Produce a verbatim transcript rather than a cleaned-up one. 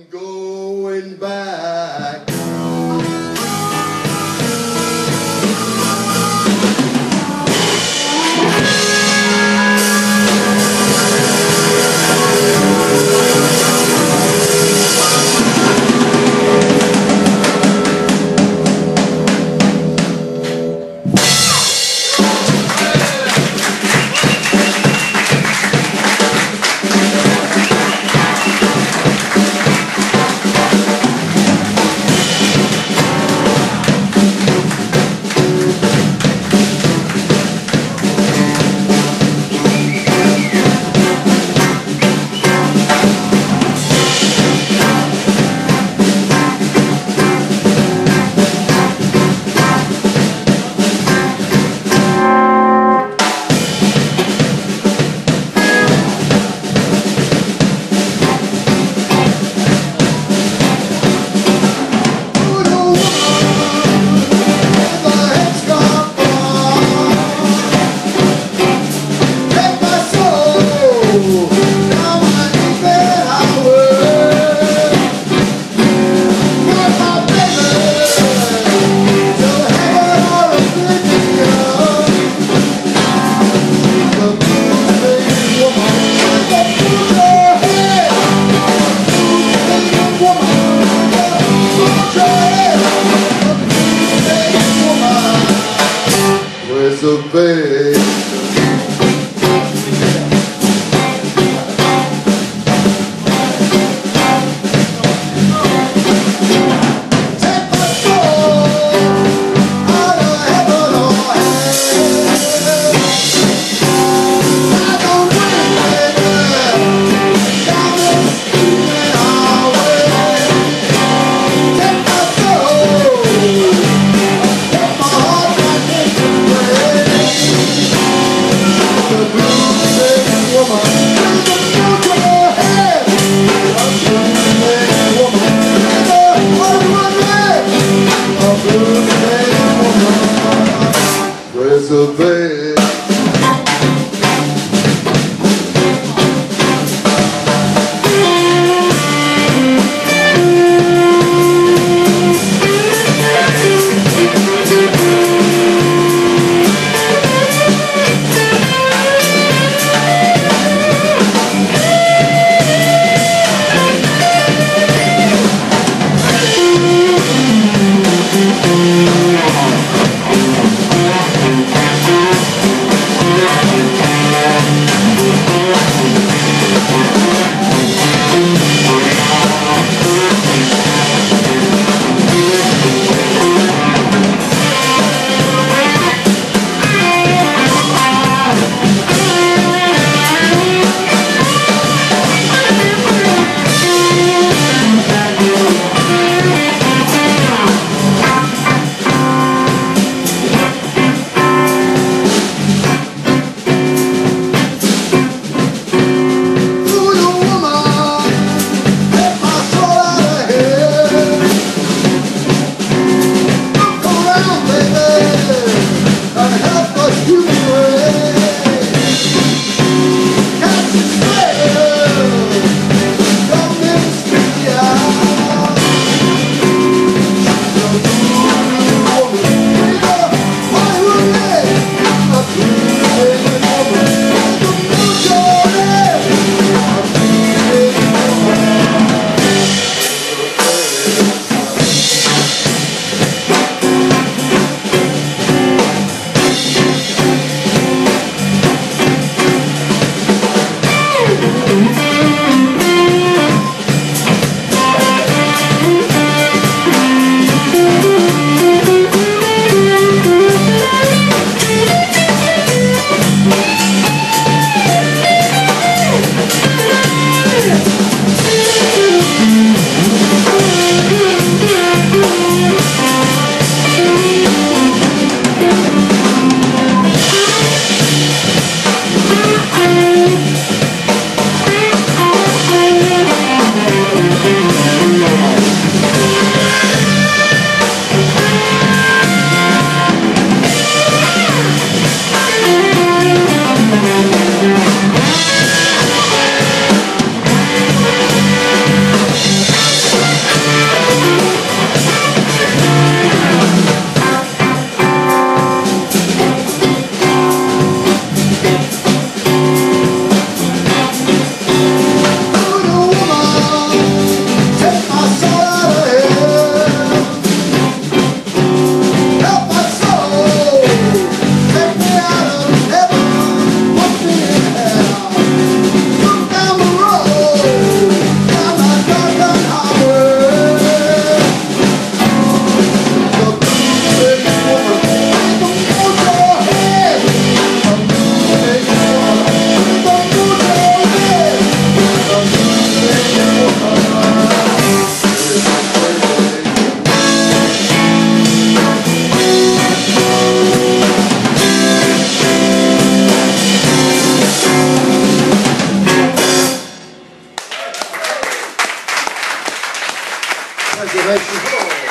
I'm going back. Thank you,